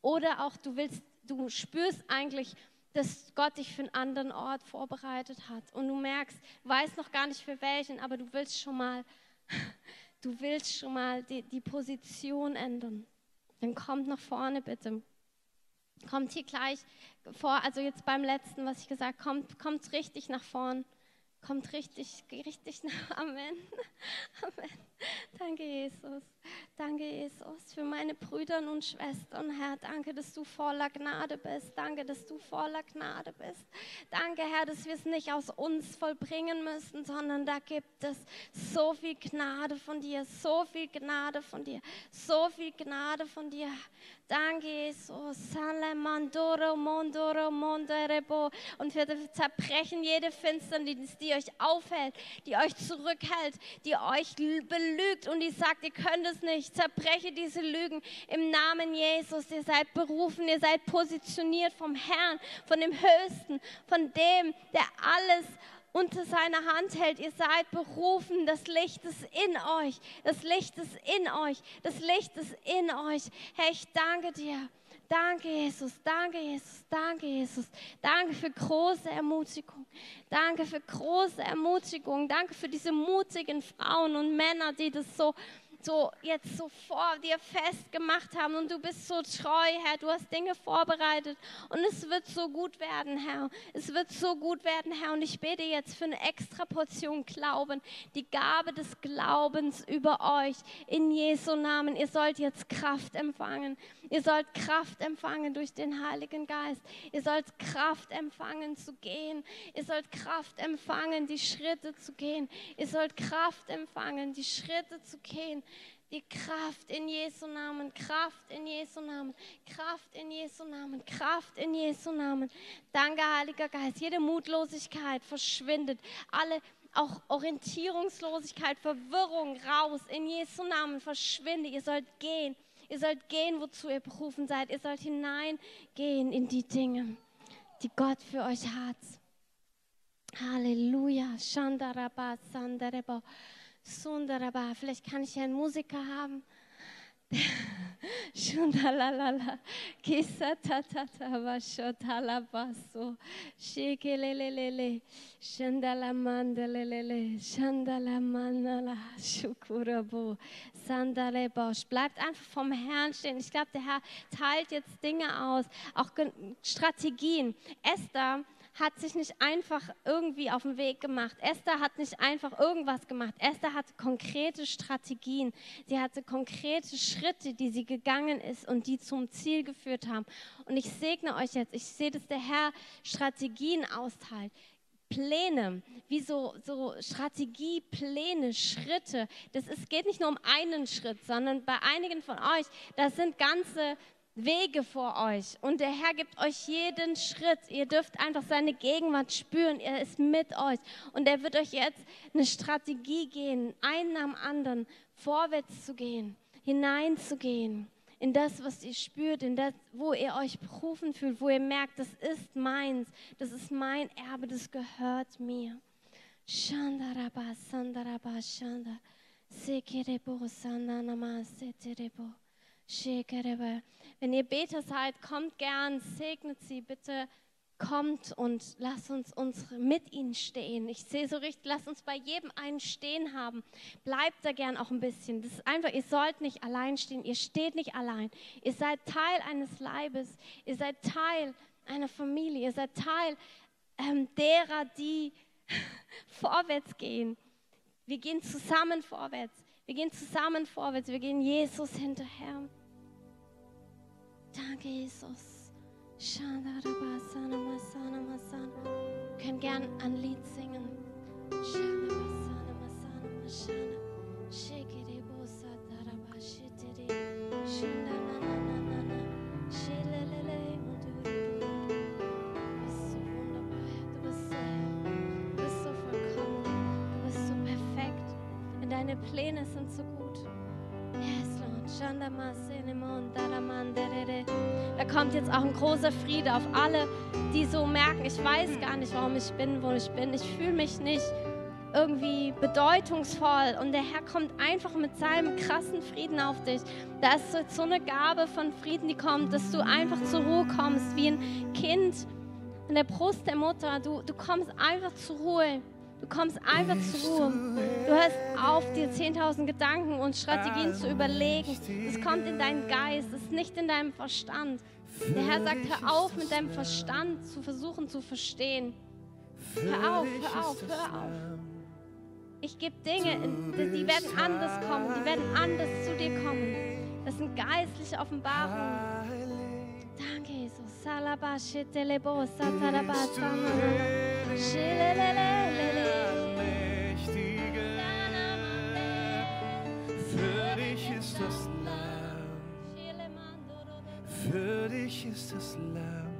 Oder auch du willst, du spürst eigentlich, dass Gott dich für einen anderen Ort vorbereitet hat. Und du merkst, weißt noch gar nicht für welchen, aber du willst schon mal, du willst schon mal die, die Position ändern. Dann kommt nach vorne, bitte. Kommt hier gleich vor, also jetzt beim letzten, was ich gesagt habe, kommt, kommt richtig nach vorn. Kommt richtig, richtig nach, Amen. Amen. Danke, Jesus. Danke, Jesus, für meine Brüder und Schwestern, Herr. Danke, dass du voller Gnade bist. Danke, dass du voller Gnade bist. Danke, Herr, dass wir es nicht aus uns vollbringen müssen, sondern da gibt es so viel Gnade von dir, so viel Gnade von dir, so viel Gnade von dir. Danke, Jesus. Und wir zerbrechen jede Finsternis, die euch aufhält, die euch zurückhält, die euch belügt und die sagt, ihr könnt es nicht. Zerbreche diese Lügen im Namen Jesus. Ihr seid berufen, ihr seid positioniert vom Herrn, von dem Höchsten, von dem, der alles unter seiner Hand hält. Ihr seid berufen, das Licht ist in euch, das Licht ist in euch, das Licht ist in euch. Herr, ich danke dir. Danke, Jesus, danke, Jesus, danke, Jesus. Danke für große Ermutigung. Danke für große Ermutigung. Danke für diese mutigen Frauen und Männer, die das so, so jetzt so vor dir festgemacht haben. Und du bist so treu, Herr. Du hast Dinge vorbereitet. Und es wird so gut werden, Herr. Es wird so gut werden, Herr. Und ich bete jetzt für eine extra Portion Glauben. Die Gabe des Glaubens über euch. In Jesu Namen. Ihr sollt jetzt Kraft empfangen. Ihr sollt Kraft empfangen durch den Heiligen Geist. Ihr sollt Kraft empfangen zu gehen. Ihr sollt Kraft empfangen, die Schritte zu gehen. Ihr sollt Kraft empfangen, die Schritte zu gehen. Die Kraft in Jesu Namen, Kraft in Jesu Namen, Kraft in Jesu Namen, Kraft in Jesu Namen. Danke, Heiliger Geist. Jede Mutlosigkeit verschwindet. Alle Auch Orientierungslosigkeit, Verwirrung raus. In Jesu Namen verschwinde. Ihr sollt gehen. Ihr sollt gehen, wozu ihr berufen seid. Ihr sollt hineingehen in die Dinge, die Gott für euch hat. Halleluja. Shandaraba, Sandaraba, Sundaraba. Vielleicht kann ich ja einen Musiker haben. Shundalalala, Kisatatataba, Shotalabaso, Shekelelele, Shandalamandelele, Shandalamanala, Shukurabo, Sandalebosch. Bleibt einfach vom Herrn stehen. Ich glaube, der Herr teilt jetzt Dinge aus, auch Strategien. Esther hat sich nicht einfach irgendwie auf den Weg gemacht. Esther hat nicht einfach irgendwas gemacht. Esther hatte konkrete Strategien. Sie hatte konkrete Schritte, die sie gegangen ist und die zum Ziel geführt haben. Und ich segne euch jetzt. Ich sehe, dass der Herr Strategien austeilt. Pläne, wie so, so Strategie, Pläne, Schritte. Das ist, geht nicht nur um einen Schritt, sondern bei einigen von euch, das sind ganze Wege vor euch und der Herr gibt euch jeden Schritt. Ihr dürft einfach seine Gegenwart spüren. Er ist mit euch und er wird euch jetzt eine Strategie geben, einen am anderen vorwärts zu gehen, hineinzugehen in das, was ihr spürt, in das, wo ihr euch berufen fühlt, wo ihr merkt, das ist meins, das ist mein Erbe, das gehört mir. Shandaraba, Sandaraba, Shandar, Sekirebo, Sandanama, Seterebo. Wenn ihr Beter seid, kommt gern, segnet sie bitte, kommt und lasst uns unsere, mit ihnen stehen. Ich sehe so richtig, lasst uns bei jedem einen stehen haben. Bleibt da gern auch ein bisschen. Das ist einfach, ihr sollt nicht allein stehen, ihr steht nicht allein. Ihr seid Teil eines Leibes, ihr seid Teil einer Familie, ihr seid Teil ähm, derer, die vorwärts gehen. Wir gehen zusammen vorwärts, wir gehen zusammen vorwärts, wir gehen Jesus hinterher. Danke, Jesus. Wir können gern ein Lied singen. Du bist so wunderbar, du bist so vollkommen, du bist so perfekt. Wenn deine Pläne sind so gut. Yes, Lord. Da kommt jetzt auch ein großer Friede auf alle, die so merken, ich weiß gar nicht, warum ich bin, wo ich bin. Ich fühle mich nicht irgendwie bedeutungsvoll. Und der Herr kommt einfach mit seinem krassen Frieden auf dich. Da ist jetzt so eine Gabe von Frieden, die kommt, dass du einfach zur Ruhe kommst, wie ein Kind in der Brust der Mutter. Du, du kommst einfach zur Ruhe. Du kommst einfach zur Ruhe. Du hörst auf, dir zehntausend Gedanken und Strategien zu überlegen. Es kommt in deinen Geist, es ist nicht in deinem Verstand. Der Herr sagt, hör auf, mit deinem Verstand zu versuchen zu verstehen. Hör auf, hör auf, hör auf. Ich gebe Dinge, die werden anders kommen, die werden anders zu dir kommen. Das sind geistliche Offenbarungen. Danke, Jesus. Für dich ist das Lamm, für dich ist das Lamm,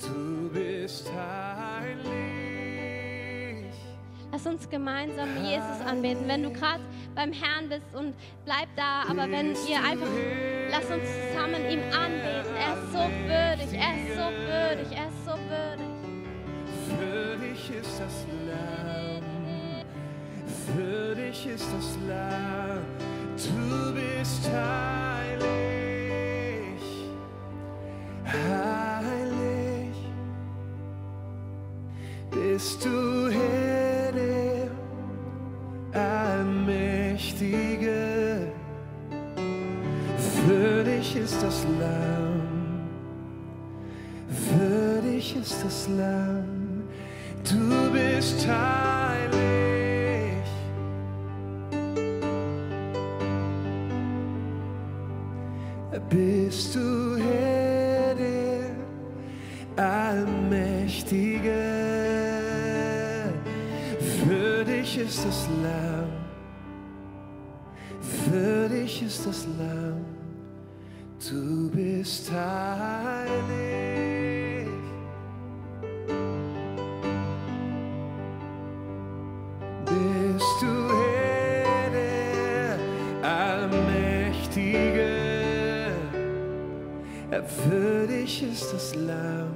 du bist heilig. Lass uns gemeinsam Jesus anbeten, wenn du gerade beim Herrn bist, und bleib da, aber wenn ihr einfach, lass uns zusammen ihm anbeten, er ist so würdig, er ist so würdig, er ist so würdig. Für dich ist das Lamm, für dich ist das Lamm, du bist heilig, heilig bist du, Herr, der Allmächtige. Für dich ist das Lamm, für dich ist das Lamm. Du bist heilig. Bist du, Herr, der Allmächtige. Für dich ist das Lamm, für dich ist das Lamm. Du bist heilig. Bist du, Herr, der Allmächtige. Für dich ist das Lamm,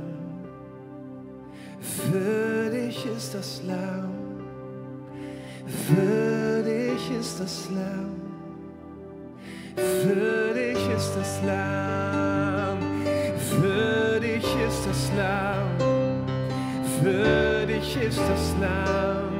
für dich ist das Lamm, für dich ist das Lamm, für dich ist das Lamm, für dich ist das Lamm, für dich ist das Lamm.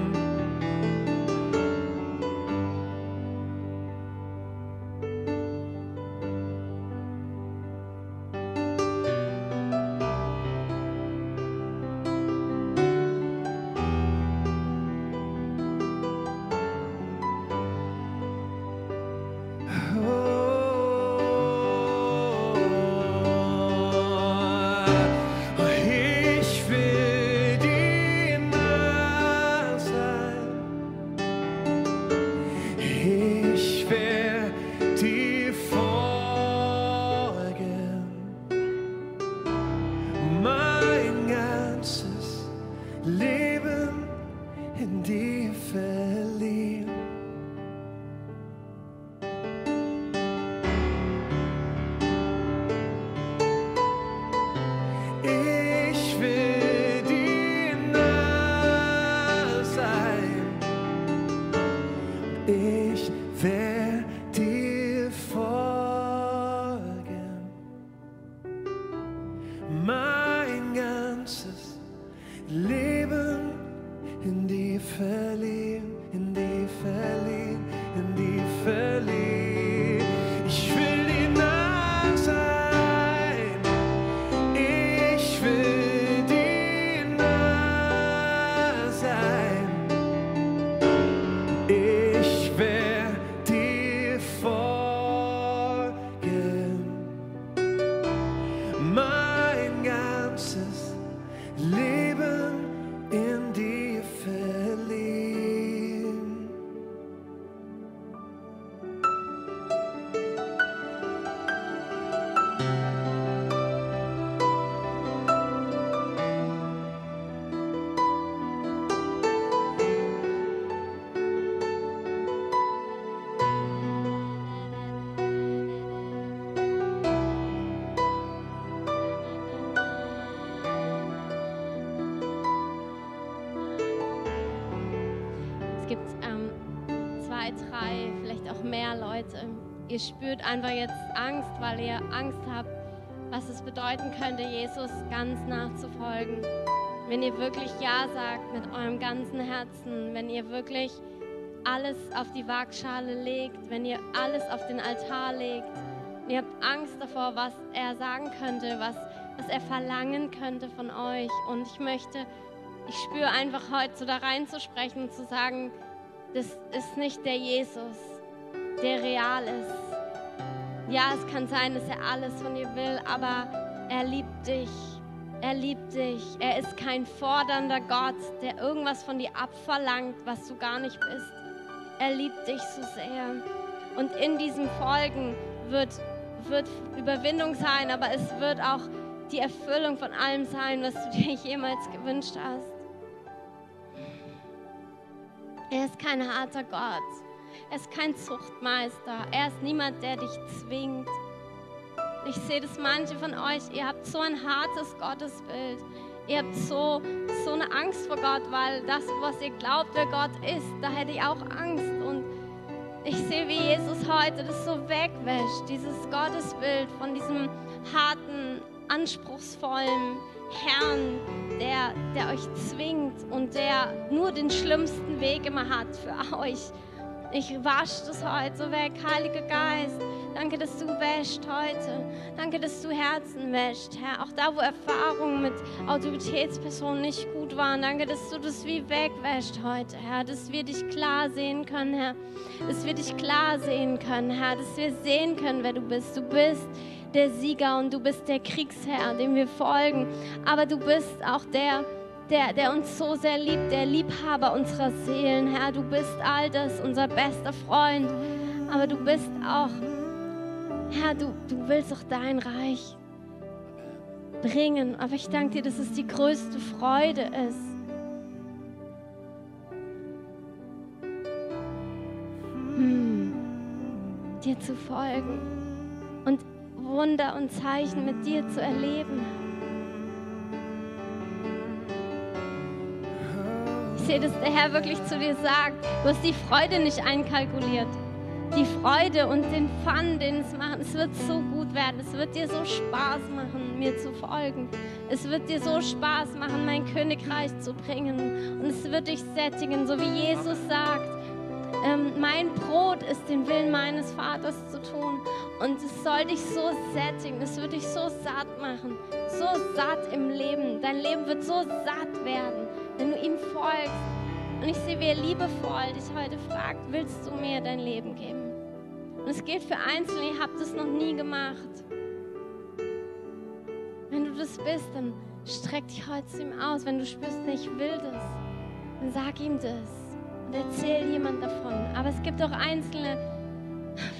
Ich will dir nahe noch mehr Leute. Ihr spürt einfach jetzt Angst, weil ihr Angst habt, was es bedeuten könnte, Jesus ganz nachzufolgen. Wenn ihr wirklich Ja sagt mit eurem ganzen Herzen, wenn ihr wirklich alles auf die Waagschale legt, wenn ihr alles auf den Altar legt, ihr habt Angst davor, was er sagen könnte, was, was er verlangen könnte von euch. Und ich möchte, ich spüre einfach heute so da reinzusprechen und zu sagen, das ist nicht der Jesus, der real ist. Ja, es kann sein, dass er alles von dir will, aber er liebt dich. Er liebt dich. Er ist kein fordernder Gott, der irgendwas von dir abverlangt, was du gar nicht bist. Er liebt dich so sehr. Und in diesem Folgen wird, wird Überwindung sein, aber es wird auch die Erfüllung von allem sein, was du dir jemals gewünscht hast. Er ist kein harter Gott. Er ist kein Zuchtmeister. Er ist niemand, der dich zwingt. Ich sehe, dass manche von euch, ihr habt so ein hartes Gottesbild. Ihr habt so, so eine Angst vor Gott, weil das, was ihr glaubt, wer Gott ist, da hätte ich auch Angst. Und ich sehe, wie Jesus heute das so wegwäscht, dieses Gottesbild von diesem harten, anspruchsvollen Herrn, der, der euch zwingt und der nur den schlimmsten Weg immer hat für euch. Ich wasche das heute so weg, Heiliger Geist. Danke, dass du wäschst heute. Danke, dass du Herzen wäschst, Herr. Auch da, wo Erfahrungen mit Autoritätspersonen nicht gut waren, danke, dass du das wie wegwäschst heute, Herr. Dass wir dich klar sehen können, Herr. Dass wir dich klar sehen können, Herr. Dass wir sehen können, wer du bist. Du bist der Sieger und du bist der Kriegsherr, dem wir folgen. Aber du bist auch der Der, der uns so sehr liebt, der Liebhaber unserer Seelen, Herr. Du bist all das, unser bester Freund, aber du bist auch, Herr, du, du willst auch dein Reich bringen. Aber ich danke dir, dass es die größte Freude ist. Hm. Dir zu folgen und Wunder und Zeichen mit dir zu erleben. Ich sehe, dass der Herr wirklich zu dir sagt, du hast die Freude nicht einkalkuliert. Die Freude und den Fun, den es macht, es wird so gut werden. Es wird dir so Spaß machen, mir zu folgen. Es wird dir so Spaß machen, mein Königreich zu bringen. Und es wird dich sättigen, so wie Jesus sagt, ähm, mein Brot ist den Willen meines Vaters zu tun. Und es soll dich so sättigen, es wird dich so satt machen, so satt im Leben. Dein Leben wird so satt werden, wenn du ihm folgst. Und ich sehe, wie er liebevoll dich heute fragt, willst du mir dein Leben geben? Und es gilt für Einzelne, ihr habt es noch nie gemacht. Wenn du das bist, dann streck dich heute zu ihm aus. Wenn du spürst, ich will das, dann sag ihm das und erzähl jemand davon. Aber es gibt auch Einzelne,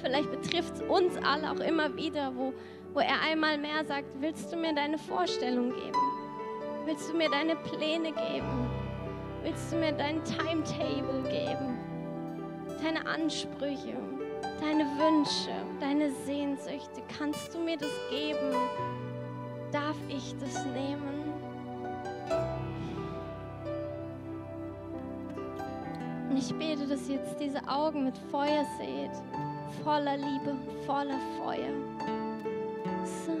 vielleicht betrifft es uns alle auch immer wieder, wo, wo er einmal mehr sagt, willst du mir deine Vorstellung geben? Willst du mir deine Pläne geben? Willst du mir dein Timetable geben? Deine Ansprüche, deine Wünsche, deine Sehnsüchte, kannst du mir das geben? Darf ich das nehmen? Und ich bete, dass ihr jetzt diese Augen mit Feuer seht, voller Liebe, voller Feuer. So.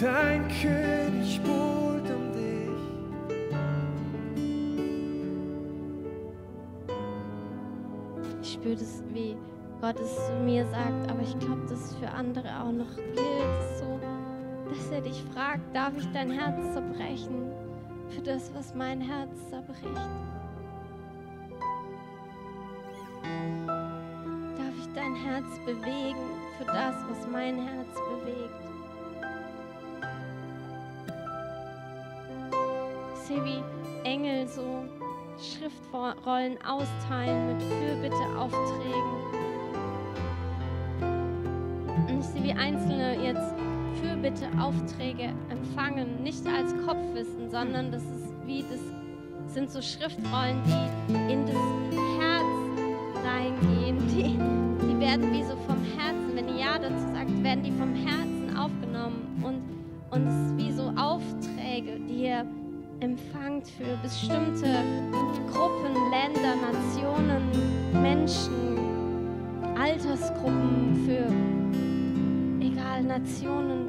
Dein König buhlt um dich. Ich spüre das, wie Gott es zu mir sagt, aber ich glaube, dass es für andere auch noch gilt, so, dass er dich fragt, darf ich dein Herz zerbrechen für das, was mein Herz zerbricht? Darf ich dein Herz bewegen für das, was mein Herz bewegt? Ich sehe, wie Engel so Schriftrollen austeilen mit Fürbitte-Aufträgen. Und ich sehe, wie Einzelne jetzt Fürbitte-Aufträge empfangen, nicht als Kopfwissen, sondern das ist wie das sind so Schriftrollen, die in das Herz reingehen. Die, die werden wie so vom Herzen, wenn ihr Ja dazu sagt, werden die vom Herzen aufgenommen und und es ist wie so Aufträge, die ihr empfangt für bestimmte Gruppen, Länder, Nationen, Menschen, Altersgruppen, für Nationen.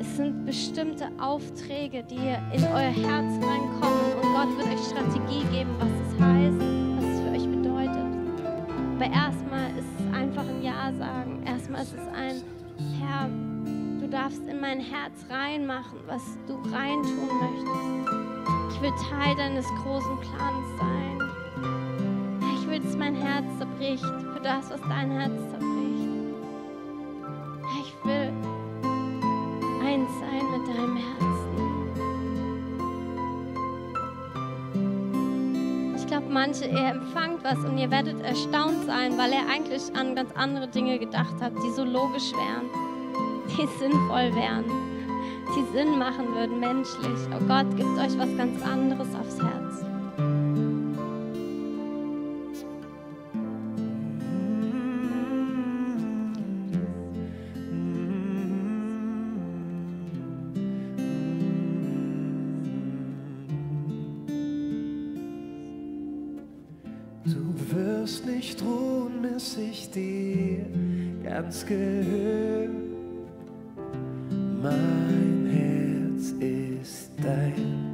Es sind bestimmte Aufträge, die in euer Herz reinkommen und Gott wird euch Strategie geben, was es heißt, was es für euch bedeutet. Aber erstmal ist es einfach ein Ja sagen. Erstmal ist es ein Herr, du darfst in mein Herz reinmachen, was du reintun möchtest. Ich will Teil deines großen Plans sein. Ich will, dass mein Herz zerbricht für das, was dein Herz zerbricht. Ich will eins sein mit deinem Herzen. Ich glaube, manche, ihr empfangt was und ihr werdet erstaunt sein, weil er eigentlich an ganz andere Dinge gedacht hat, die so logisch wären, die sinnvoll wären, die Sinn machen würden, menschlich. Oh Gott, gibt euch was ganz anderes aufs Herz. Ganz gehört, mein Herz ist dein.